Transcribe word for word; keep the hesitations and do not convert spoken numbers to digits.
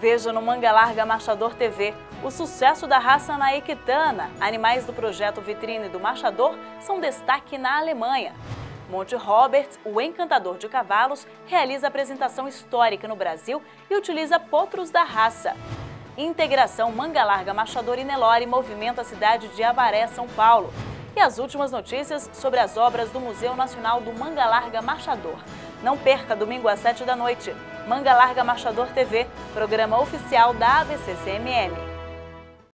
Veja no Mangalarga Marchador T V o sucesso da raça na Equitana. Animais do projeto Vitrine do Marchador são destaque na Alemanha. Monty Roberts, o encantador de cavalos, realiza apresentação histórica no Brasil e utiliza potros da raça. Integração Mangalarga Marchador e Nelore movimenta a cidade de Avaré, São Paulo. E as últimas notícias sobre as obras do Museu Nacional do Mangalarga Marchador. Não perca, domingo às sete da noite. Mangalarga Marchador T V, programa oficial da A B C C M M.